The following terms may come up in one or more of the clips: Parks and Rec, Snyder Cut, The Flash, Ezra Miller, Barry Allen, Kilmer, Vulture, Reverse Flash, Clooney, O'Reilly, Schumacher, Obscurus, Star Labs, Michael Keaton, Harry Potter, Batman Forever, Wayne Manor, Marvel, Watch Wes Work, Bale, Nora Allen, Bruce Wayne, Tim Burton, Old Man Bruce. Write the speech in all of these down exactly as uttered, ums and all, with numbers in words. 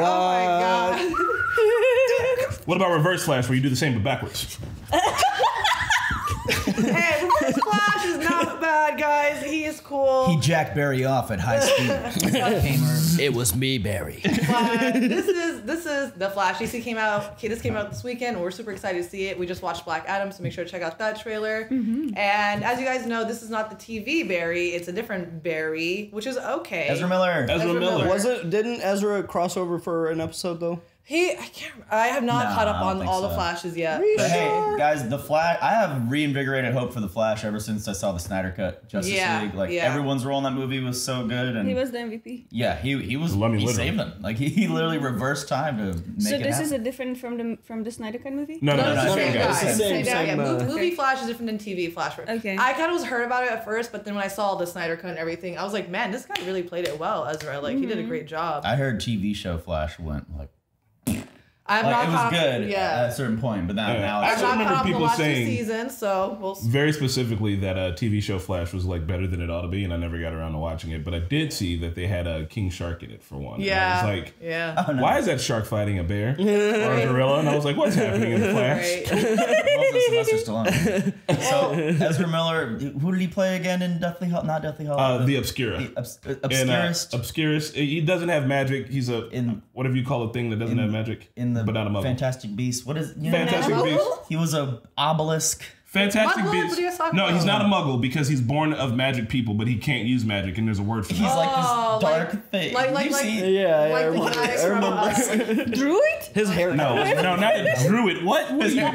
What? Oh my god. What about Reverse Flash, where you do the same but backwards? Hey, Reverse Flash is not bad, guys. He is cool. He jacked Barry off at high speed. It was me, Barry. But this is this is The Flash. D C came out. Okay, this came out this weekend. We're super excited to see it. We just watched Black Adam, so make sure to check out that trailer. Mm-hmm. And as you guys know, this is not the T V Barry. It's a different Barry, which is okay. Ezra Miller. Ezra, Ezra Miller. Miller. Was it? Didn't Ezra cross over for an episode though? He, I can't. I have not nah, caught up on all so. the Flashes yet. But sure? Hey, guys, the Flash. I have reinvigorated hope for the Flash ever since I saw the Snyder Cut, Justice yeah, League. Like yeah. everyone's role in that movie was so good, and he was the M V P. Yeah, he he was. Let me he saved them. Like he, he literally reversed time to make so it. So this happen. is a different from the from the Snyder Cut movie. No, no, no, no, no, no same guy. Same, same, same, same, uh, movie Flash is different than T V Flash. Okay. I kind of was heard about it at first, but then when I saw the Snyder Cut and everything, I was like, man, this guy really played it well, Ezra. Like mm-hmm. he did a great job. I heard T V show Flash went like. I'm like, not it was good yeah. at a certain point, but now, yeah. now it's I actually remember people saying season, so we'll very specifically that a T V show Flash was like better than it ought to be, and I never got around to watching it. But I did see that they had a king shark in it for one. Yeah, and I was like, yeah. Oh, no. Why is that shark fighting a bear or a gorilla? And I was like, what's happening in the Flash? Right. So Ezra Miller, who did he play again in Deathly Hallows? Not Deathly Hallows. Uh, the Obscura. The obs Obscurus. Uh, Obscurus. He doesn't have magic. He's a in, whatever you call a thing that doesn't in, have magic. In The but not a mother. Fantastic Beasts. What is you Fantastic know, Beasts? He was a obelisk. Fantastic Beasts. No, about? he's not a muggle because he's born of magic people, but he can't use magic, and there's a word for that. He's oh, like this dark like, thing. Like, like, you like, see? Yeah, yeah. Like the guy Druid? His hair. No, no, not a druid. What? His hair. I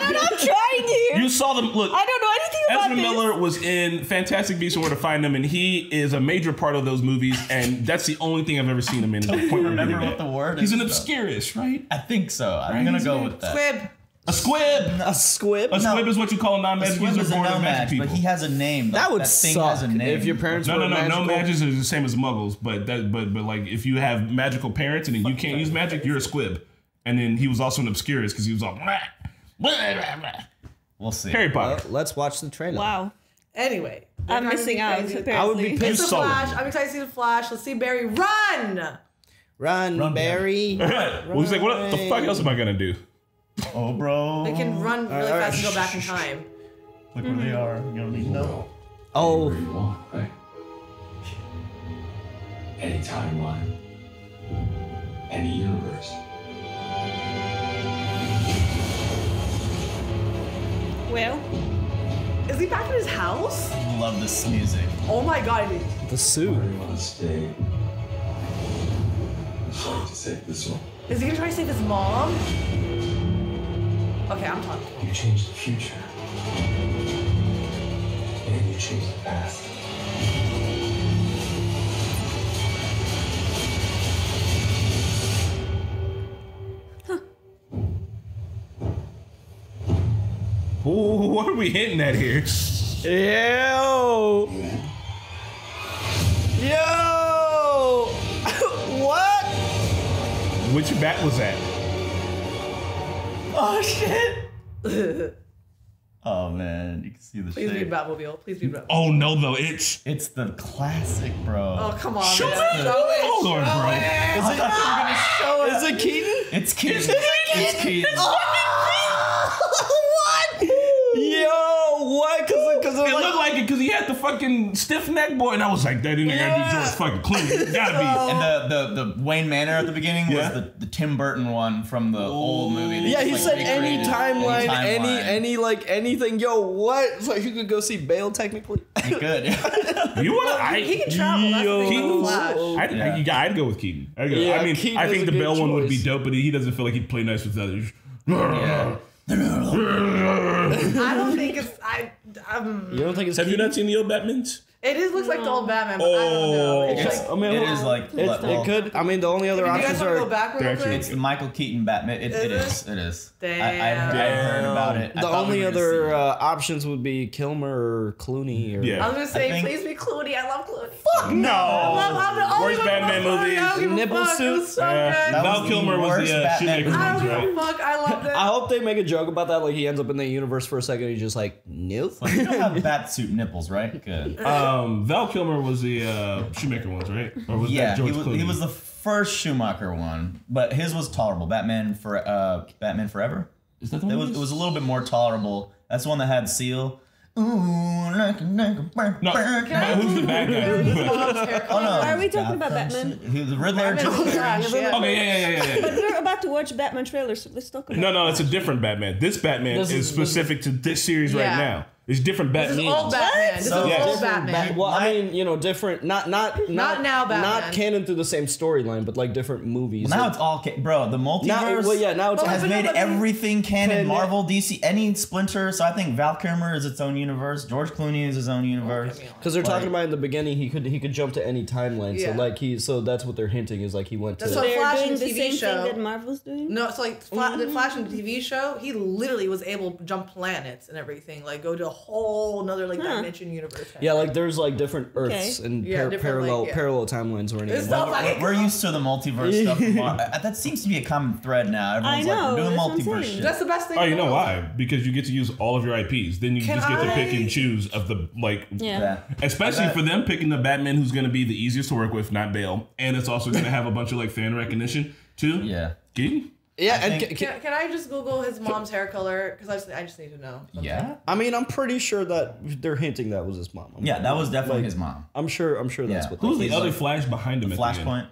don't know. I'm trying here. You saw them. Look. I don't know anything about Ezra this. Ezra Miller was in Fantastic Beasts and Where to Find Them, and he is a major part of those movies, and that's the only thing I've ever seen him in. Don't you remember what the word is? He's an obscurus, right? I think so. I'm right? gonna he's go with that. Squib. A squib. A squib. A squib no. is what you call a non-magic user born no of magic people. But he has a name. That, that would that thing suck. Has a name. If your parents no, were no, no, magical. no magics are the same as muggles. But that, but but like if you have magical parents and you can't use magic, you're a squib. And then he was also an obscurus because he was all. Blah, blah, blah, blah. We'll see. Harry Potter. Well, let's watch the trailer. Wow. Anyway, I'm missing out. Apparently. I would be pissed. It's the Flash. I'm excited to see the Flash. Let's see Barry run. Run, run Barry. Barry. Run. Well, he's like, what the fuck else am I gonna do? Oh, bro. They can run really right, fast right. and go back in time. Look where mm-hmm. they are. You don't need no. Oh. Any timeline. Any universe. Well, is he back in his house? I love this music. Oh my god. The suit. I really want to stay. I'm trying to save this one. Is he gonna try to save his mom? Okay, I'm talking. You change the future. And you change the past. Huh. Ooh, what are we hitting at here? Yo! Yo! What? Which bat was that? Oh shit! Oh man, you can see the shit. Please be Batmobile. Please be Batmobile. Oh no, though it's it's the classic, bro. Oh come on, show it! Hold on, bro. Is it? Ah! Show it. Is it Keaton? It's Keaton. It's Keaton. It's Keaton. Oh! What? Yo, what? Because because it like, looked like it because he had the fucking stiff neck boy, and I was like, that didn't yeah. gotta be George fucking Clinton. It gotta be. And the. The Wayne Manor at the beginning yeah. was the, the Tim Burton one from the Ooh. old movie. They yeah, he like said any timeline, any, timeline. any any like anything. Yo, what? It's like you could go see Bale technically. He could. You wanna? I, he can travel. Yo, that's the I'd, yeah. I, I'd go with Keaton. I'd go. Yeah, I mean, Keaton I think the Bale choice. one would be dope, but he doesn't feel like he'd play nice with others. Yeah. I don't think it's. I. Um, you don't think it's. Have Keaton? you not seen the old Batmans? It is looks no. like the old Batman, but oh, I don't know. It's it's, like, I mean, it well, is like it's, well, it could. I mean, the only other options are. Go back real quick? It's the Michael Keaton Batman. It, it, it is. It is. Damn. I, I, I heard about it. The only other uh, options would be Kilmer or Clooney. Or, yeah. I was gonna say, think, please be Clooney. I love Clooney. Fuck no. I love, I'm the only worst Batman movie. Nipple suits. So yeah. Val Kilmer was the Schumacher. I don't give a fuck. I love it. I hope they make a joke about that. Like he ends up in the universe for a second. He's just like, nope. You don't have bat suit nipples, right? Good. um, Val Kilmer was the uh, Schumacher ones, right? Or was yeah, that George he, was, Clooney? he was the first Schumacher one, but his was tolerable. Batman for uh, Batman Forever. Is that the one? It was, it was a little bit more tolerable. That's the one that had Seal. Ooh, like, like, like, no, who's the bad guy? Oh, no. Are we talking about Batman? The Riddler. Batman. Yeah. Okay, yeah, yeah, yeah, yeah. But we're about to watch Batman trailers, so let's talk about it. No, no, it's a different Batman. This Batman this is, is specific to this series yeah. right now. It's different Batman. This is old Batman. This so, is yes. old Batman. Well, I mean, you know, different. Not not not, not now. Batman. Not canon through the same storyline, but like different movies. Well, now like, it's all ca bro. The multiverse. Now, well, yeah. Now it's has made everything canon. canon. Marvel, D C, any splinter. So I think Val Kilmer is its own universe. George Clooney is his own universe. Because they're like, talking about in the beginning, he could he could jump to any timeline. Yeah. So like he so that's what they're hinting is like he went that's to. So Flash doing the same show. thing that Marvel's doing. No, it's like Fla mm-hmm. the Flash in the T V show. He literally was able to jump planets and everything. Like go to a whole another like huh. dimension universe. Yeah, like there's like different Earths okay. and yeah, par different, parallel like, yeah. parallel timelines or anything. Well, like we're, we're used to the multiverse stuff. That seems to be a common thread now. Everyone's I know, like, we're doing multiverse shit. That's the best thing. Oh, you know why? Because you get to use all of your I Ps. Then you Can just get I... to pick and choose of the like. Yeah. yeah. Especially got... for them picking the Batman who's going to be the easiest to work with, not Bale, and it's also going to have a bunch of like fan recognition too. Yeah. Keaton? Yeah, I and think, can, can, can I just Google his mom's hair color? Because I just, I just need to know. Something. Yeah, I mean, I'm pretty sure that they're hinting that was his mom. I'm yeah, that was definitely like, his mom. I'm sure. I'm sure yeah. that's what. Who's the other like, Flash behind him? The Flashpoint.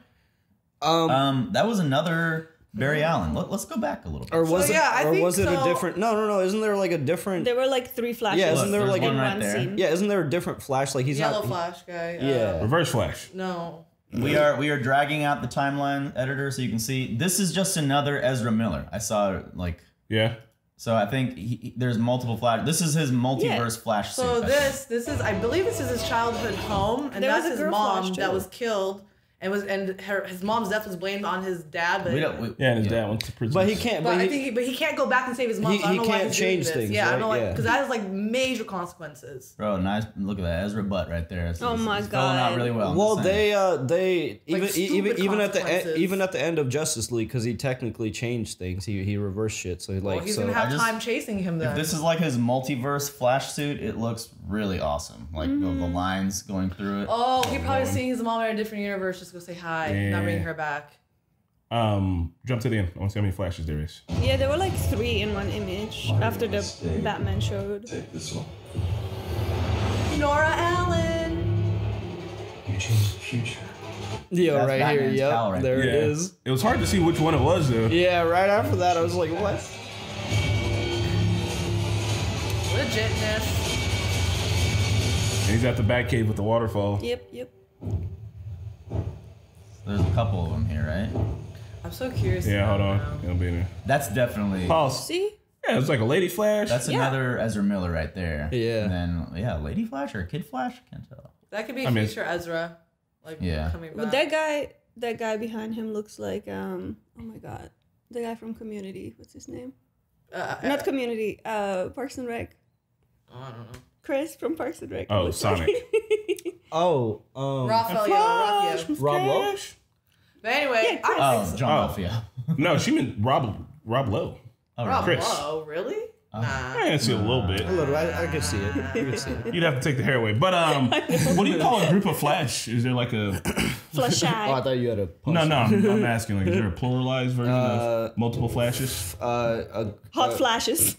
Um, um, that was another Barry Allen. Let, let's go back a little bit. Or was so, it? Yeah, I or think was so. it a different? No, no, no. Isn't there like a different? There were like three Flashes. Yeah, isn't Look, there like one a, right there. Scene. Yeah, isn't there a different Flash? Like he's Yellow not, Flash guy. Yeah, uh, Reverse Flash. No. We are we are dragging out the timeline editor so you can see. This is just another Ezra Miller. I saw like yeah. So I think he, he, there's multiple Flash. This is his multiverse yeah. Flash. So suit, this this is I believe this is his childhood home, and there that's his mom that was killed and was and her his mom's death was blamed on his dad. But we don't, we, yeah, and his yeah. dad went to prison. But he can't. But, but he, I think he, but he can't go back and save his mom. He, so I don't he know can't why change things. Yeah, right? I don't like because yeah. that has like major consequences. Bro, nice look at that Ezra butt right there. It's, oh it's, my it's god, out really well. Well, they uh they like even even even at the end, even at the end of Justice League because he technically changed things. He he reversed shit. So he like well, he's so, gonna have just, time chasing him then. If this is like his multiverse Flash suit. It looks really awesome. Like mm. the, the lines going through it. Oh, he probably seeing his mom in a different universe. Just go say hi, yeah. not bring her back. Um, jump to the end. I want to see how many Flashes there is. Yeah, there were like three in one image Why after the stay? Batman showed. Take this one. Nora Allen. You change the future. Yeah, That's right Batman's here. Yep, pal right there yeah. it is. It was hard to see which one it was though. Yeah, right after that, I was like, what? Legitness. And he's at the Batcave with the waterfall. Yep, yep. There's a couple of them here, right? I'm so curious. Yeah, hold on. It'll be there. That's definitely. Pulse. See? Yeah, it's like a Lady Flash. That's yeah. another Ezra Miller right there. Yeah. And then, yeah, Lady Flash or Kid Flash? Can't tell. That could be a I future mean, Ezra. Like, yeah. coming back. But that guy, that guy behind him looks like, um, oh my God, the guy from Community. What's his name? Uh, Not uh, Community, uh, Parks and Rec. I don't know. Chris from Parks and Rec. Oh, Sonic. Oh, um, Raphael, Flash, Raphael. Rob Lowe. But anyway, yeah, I think oh, John so. Raphael. No, she meant Rob Rob Lowe. Oh, Rob Chris. Lowe, really? Uh, nah. I can see nah. a little bit. A little, I, I can see it. I can see it. You'd have to take the hair away. But um, what do you call a group of Flash? Is there like a Flash? Oh, I thought you had a. Post. No, no, I'm, I'm asking. Like, is there a pluralized version uh, of multiple Flashes? Uh, uh hot uh, Flashes.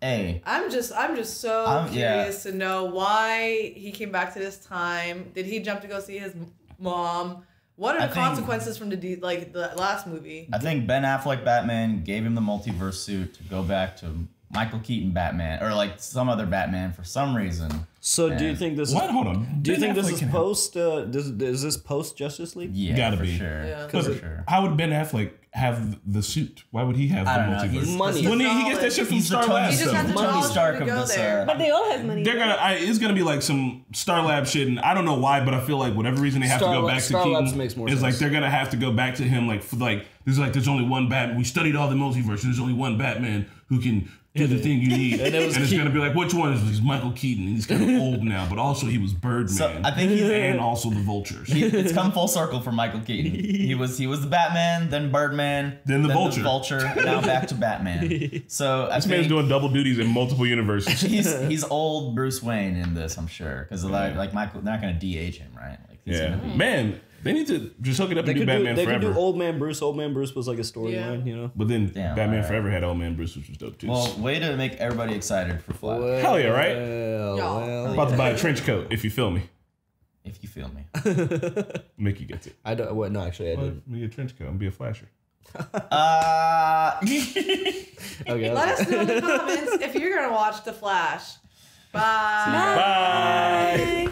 Hey. I'm just I'm just so um, curious yeah. to know why he came back to this time. Did he jump to go see his mom? What are the I consequences think, from the de like the last movie? I think Ben Affleck Batman gave him the multiverse suit to go back to Michael Keaton Batman or like some other Batman for some reason. So and do you think this? What? Is, Hold on. Do you ben think Affleck this is post? Uh, this is this post Justice League? Yeah, gotta for be. Sure. Yeah. For sure. How would Ben Affleck have the suit? Why would he have the multiverse? Money. When he, he gets that shit from Star Labs, money. Stark of this. Uh, but they all have money. They're gonna. I, it's gonna be like some Star Labs shit, and I don't know why, but I feel like whatever reason they have Star to go Lab, back Star to Keaton makes more is sense. Like they're gonna have to go back to him. Like like there's like there's only one Batman. We studied all the multiverse. There's only one Batman who can. do the thing you need. And, it was and it's going to be like, which one? Is Michael Keaton. He's kind of old now, but also he was Birdman. So I think he's, and also the Vultures. He, it's come full circle for Michael Keaton. He was he was the Batman, then Birdman, then the, then Vulture. the Vulture, now back to Batman. So I this think man's doing double duties in multiple universes. He's he's old Bruce Wayne in this, I'm sure, because yeah. like like Michael, they're not going to de-age him, right? Like he's yeah, be, man. They need to just hook it up they and do Batman do, they Forever. They could do Old Man Bruce. Old Man Bruce was like a storyline, yeah. you know? But then Damn, Batman right. Forever had Old Man Bruce, which was dope, too. Well, way to make everybody excited for Flash. Well, Hell yeah, right? Well, well, I'm about yeah. to buy a trench coat, if you feel me. If you feel me. Mickey gets it. I don't, what, no, actually, I well, didn't. Be a trench coat and be a flasher. uh, okay, Let us know in the comments if you're going to watch The Flash. Bye. Bye. Bye.